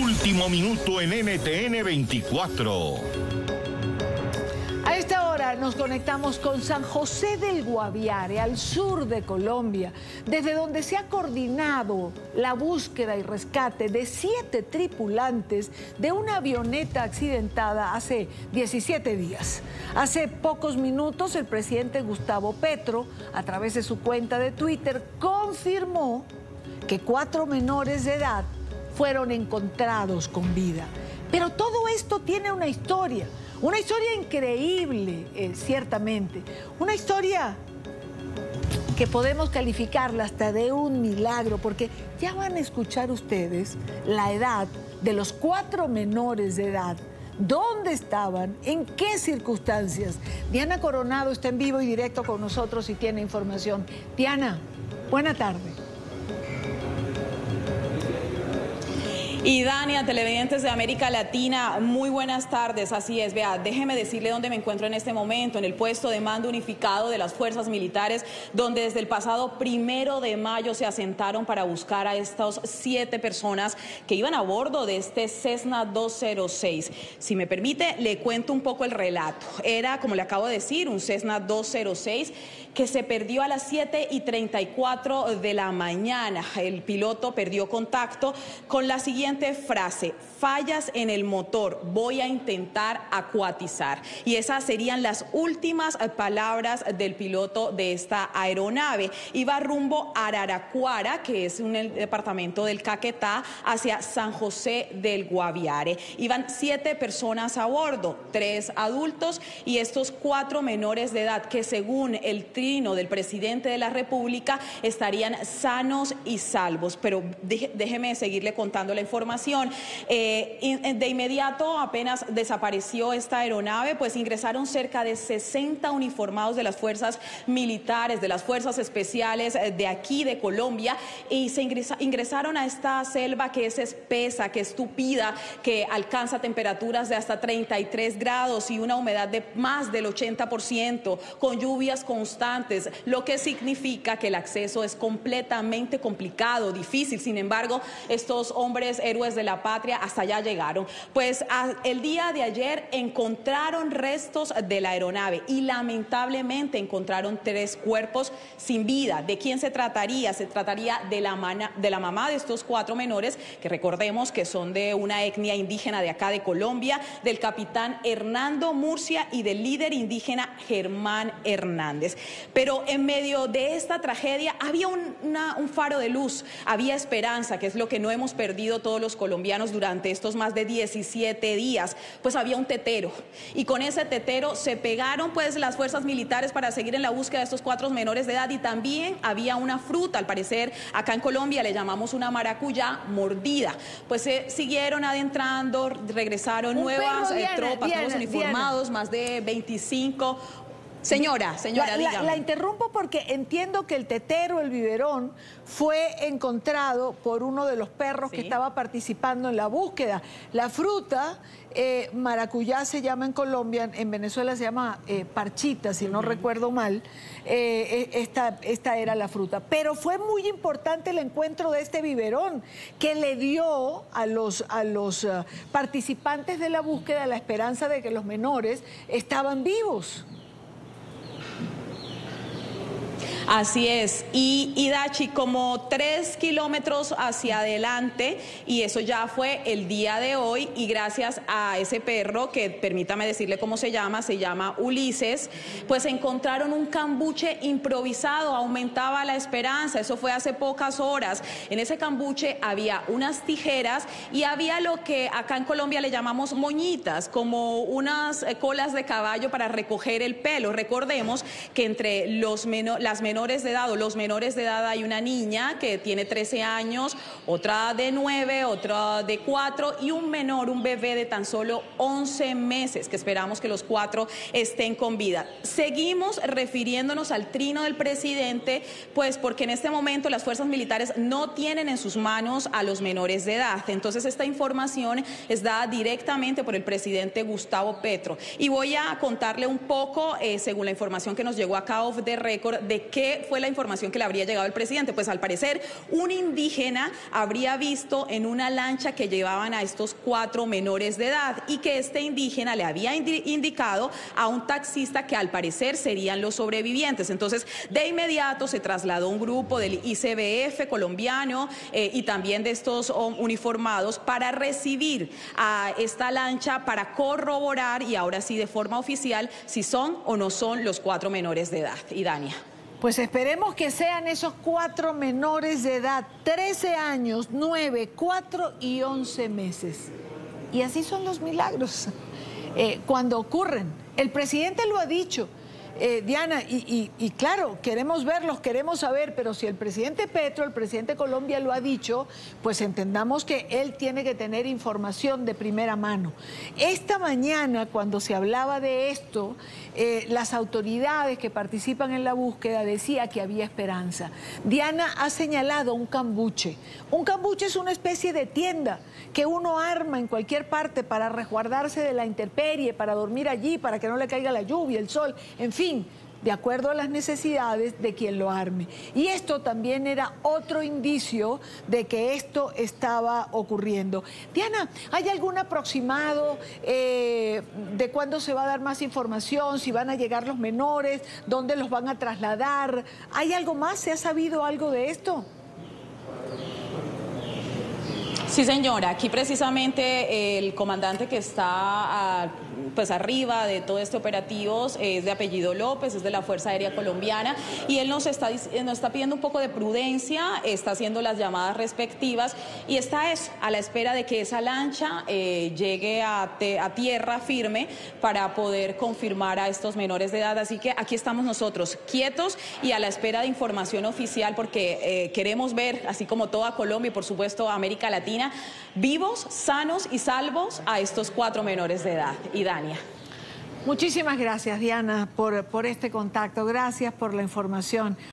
Último minuto en NTN24. A esta hora nos conectamos con San José del Guaviare, al sur de Colombia, desde donde se ha coordinado la búsqueda y rescate de 7 tripulantes de una avioneta accidentada hace 17 días. Hace pocos minutos el presidente Gustavo Petro, a través de su cuenta de Twitter, confirmó que 4 menores de edad fueron encontrados con vida. Pero todo esto tiene una historia increíble, ciertamente, una historia que podemos calificarla hasta de un milagro, porque ya van a escuchar ustedes la edad de los 4 menores de edad, dónde estaban, en qué circunstancias. Diana Coronado está en vivo y directo con nosotros y tiene información. Diana, buena tarde. Y Dani, a televidentes de América Latina, muy buenas tardes. Así es, vea, déjeme decirle dónde me encuentro en este momento, en el puesto de mando unificado de las fuerzas militares, donde desde el pasado 1 de mayo se asentaron para buscar a estas 7 personas que iban a bordo de este Cessna 206. Si me permite, le cuento un poco el relato. Era, como le acabo de decir, un Cessna 206 que se perdió a las 7:34 de la mañana. El piloto perdió contacto con la siguiente frase: fallas en el motor, voy a intentar acuatizar. Y esas serían las últimas palabras del piloto de esta aeronave. Iba rumbo a Araracuara, que es un departamento del Caquetá, hacia San José del Guaviare. Iban 7 personas a bordo, 3 adultos y estos 4 menores de edad que, según el trino del presidente de la República, estarían sanos y salvos. Pero déjeme seguirle contando la información. De inmediato, apenas desapareció esta aeronave, pues ingresaron cerca de 60 uniformados de las fuerzas militares, de las fuerzas especiales de aquí, de Colombia, y se ingresaron a esta selva que es espesa, que es tupida, que alcanza temperaturas de hasta 33 grados y una humedad de más del 80%, con lluvias constantes, lo que significa que el acceso es completamente complicado, difícil. Sin embargo, estos hombres héroes de la patria hasta allá llegaron. Pues el día de ayer encontraron restos de la aeronave y lamentablemente encontraron 3 cuerpos sin vida. ¿De quién se trataría? Se trataría de la mamá de estos 4 menores, que recordemos que son de una etnia indígena de acá de Colombia, del capitán Hernando Murcia y del líder indígena Germán Hernández. Pero en medio de esta tragedia había un faro de luz, había esperanza, que es lo que no hemos perdido todos los colombianos durante estos más de 17 días, pues había un tetero, y con ese tetero se pegaron pues las fuerzas militares para seguir en la búsqueda de estos 4 menores de edad. Y también había una fruta, al parecer acá en Colombia le llamamos una maracuyá mordida. Pues se siguieron adentrando, regresaron nuevas tropas, nuevos uniformados, más de 25. Señora, dígame. La interrumpo porque entiendo que el tetero, el biberón, fue encontrado por uno de los perros que estaba participando en la búsqueda. La fruta, maracuyá se llama en Colombia, en Venezuela se llama parchita, si no recuerdo mal. Esta era la fruta. Pero fue muy importante el encuentro de este biberón, que le dio a los participantes de la búsqueda la esperanza de que los menores estaban vivos. Así es, y Idachi, como 3 kilómetros hacia adelante, y eso ya fue el día de hoy, y gracias a ese perro, que permítame decirle cómo se llama Ulises, pues encontraron un cambuche improvisado. Aumentaba la esperanza. Eso fue hace pocas horas. En ese cambuche había unas tijeras y había lo que acá en Colombia le llamamos moñitas, como unas colas de caballo para recoger el pelo. Recordemos que entre los menores de edad hay una niña que tiene 13 años, otra de 9, otra de 4 y un menor, un bebé de tan solo 11 meses, que esperamos que los 4 estén con vida. Seguimos refiriéndonos al trino del presidente, pues porque en este momento las fuerzas militares no tienen en sus manos a los menores de edad. Entonces esta información es dada directamente por el presidente Gustavo Petro. Y voy a contarle un poco, según la información que nos llegó acá off the record, de qué ¿Qué fue la información que le habría llegado al presidente? Pues al parecer un indígena habría visto en una lancha que llevaban a estos 4 menores de edad y que este indígena le había indicado a un taxista que al parecer serían los sobrevivientes. Entonces, de inmediato se trasladó un grupo del ICBF colombiano y también de estos uniformados para recibir a esta lancha para corroborar y ahora sí de forma oficial si son o no son los 4 menores de edad. Y Dania. Pues esperemos que sean esos 4 menores de edad, 13 años, 9, 4 y 11 meses. Y así son los milagros cuando ocurren. El presidente lo ha dicho, Diana, y claro, queremos verlos, queremos saber, pero si el presidente Petro, el presidente de Colombia lo ha dicho, pues entendamos que él tiene que tener información de primera mano. Esta mañana, cuando se hablaba de esto, las autoridades que participan en la búsqueda decía que había esperanza. Diana ha señalado un cambuche. Un cambuche es una especie de tienda que uno arma en cualquier parte para resguardarse de la intemperie, para dormir allí, para que no le caiga la lluvia, el sol, en fin, de acuerdo a las necesidades de quien lo arme. Y esto también era otro indicio de que esto estaba ocurriendo. Diana, ¿hay algún aproximado de cuándo se va a dar más información? ¿Si van a llegar los menores? ¿Dónde los van a trasladar? ¿Hay algo más? ¿Se ha sabido algo de esto? Sí, señora. Aquí precisamente el comandante que está pues arriba de todo este operativo es de apellido López, es de la Fuerza Aérea Colombiana y él nos está pidiendo un poco de prudencia, está haciendo las llamadas respectivas y está eso, a la espera de que esa lancha llegue a tierra firme para poder confirmar a estos menores de edad. Así que aquí estamos nosotros, quietos y a la espera de información oficial porque queremos ver, así como toda Colombia y por supuesto América Latina, vivos, sanos y salvos a estos 4 menores de edad. Y Dania. Muchísimas gracias, Diana, por este contacto. Gracias por la información.